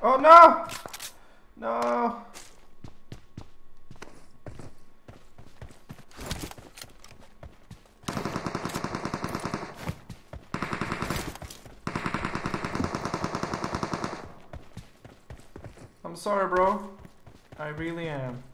Oh no! No! I'm sorry, bro. I really am.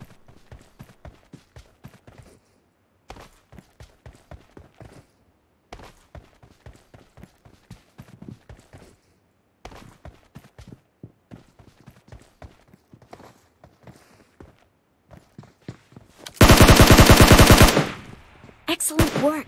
Excellent work.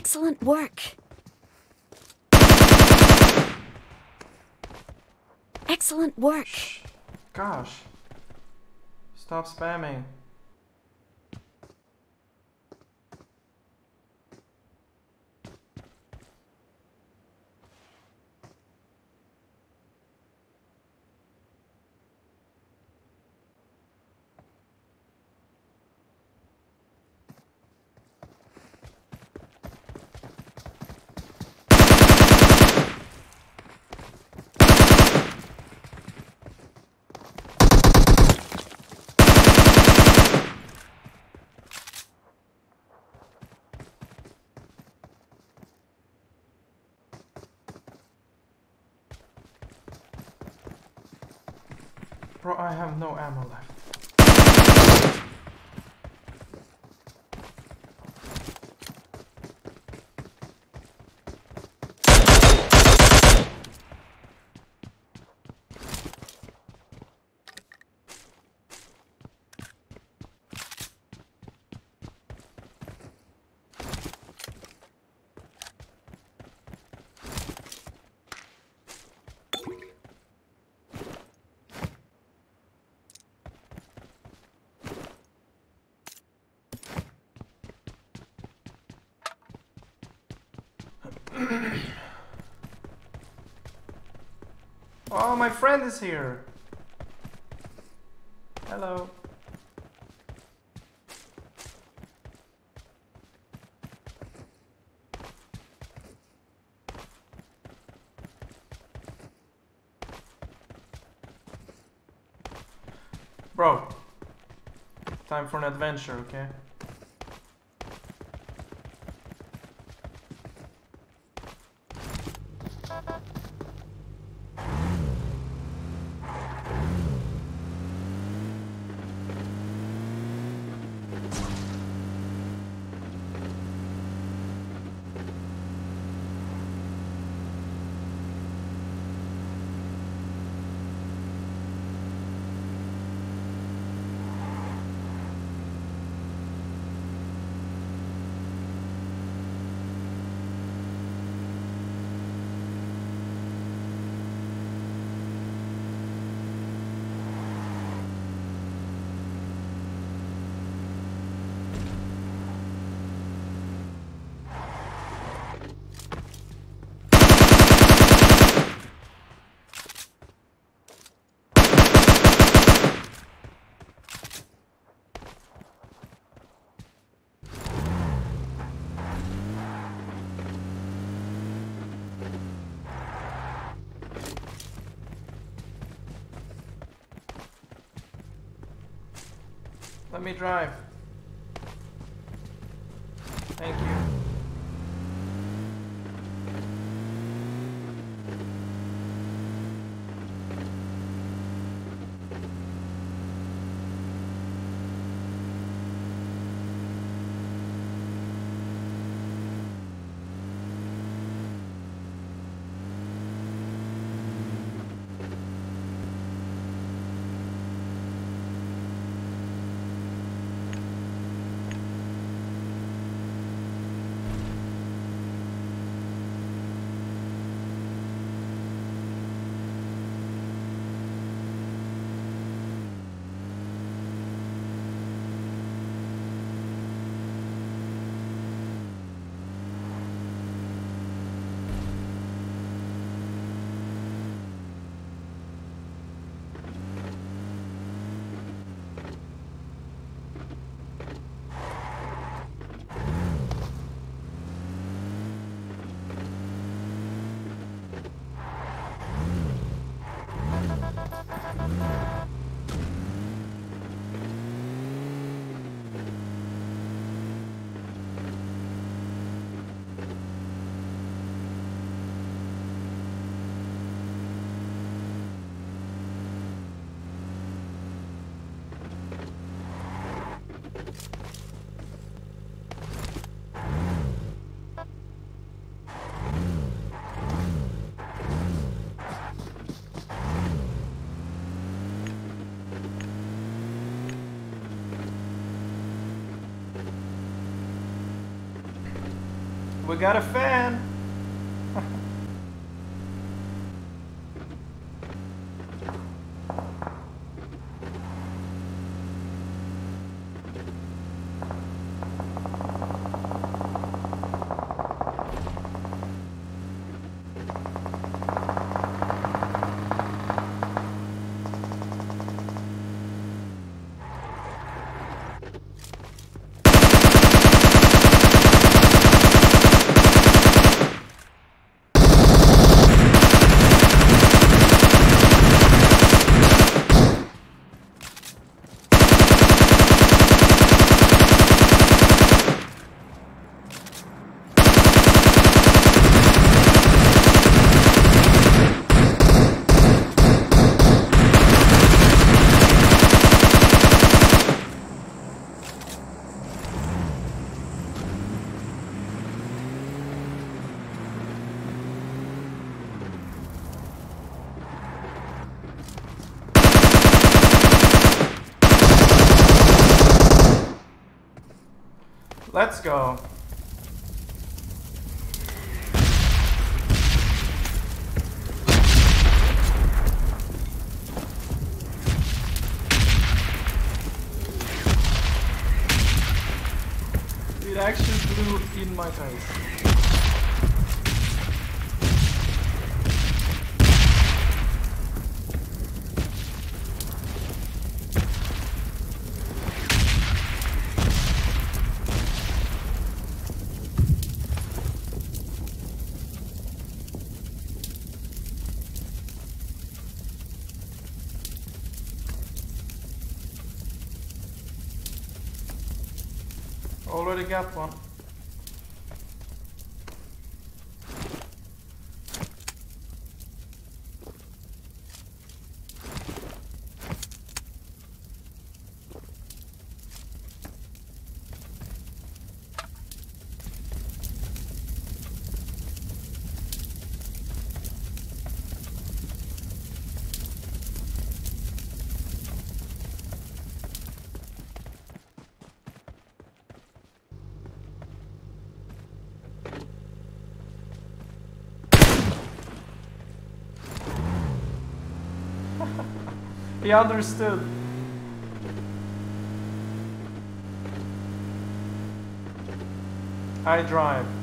Excellent work. Excellent work. Shh. Gosh. Stop spamming. Bro, I have no ammo left. Oh, my friend is here. Hello. Bro, time for an adventure, okay? Let me drive. Thank you. We got a fan. Let's go. It actually blew in my face. Already got one. He understood. I drive.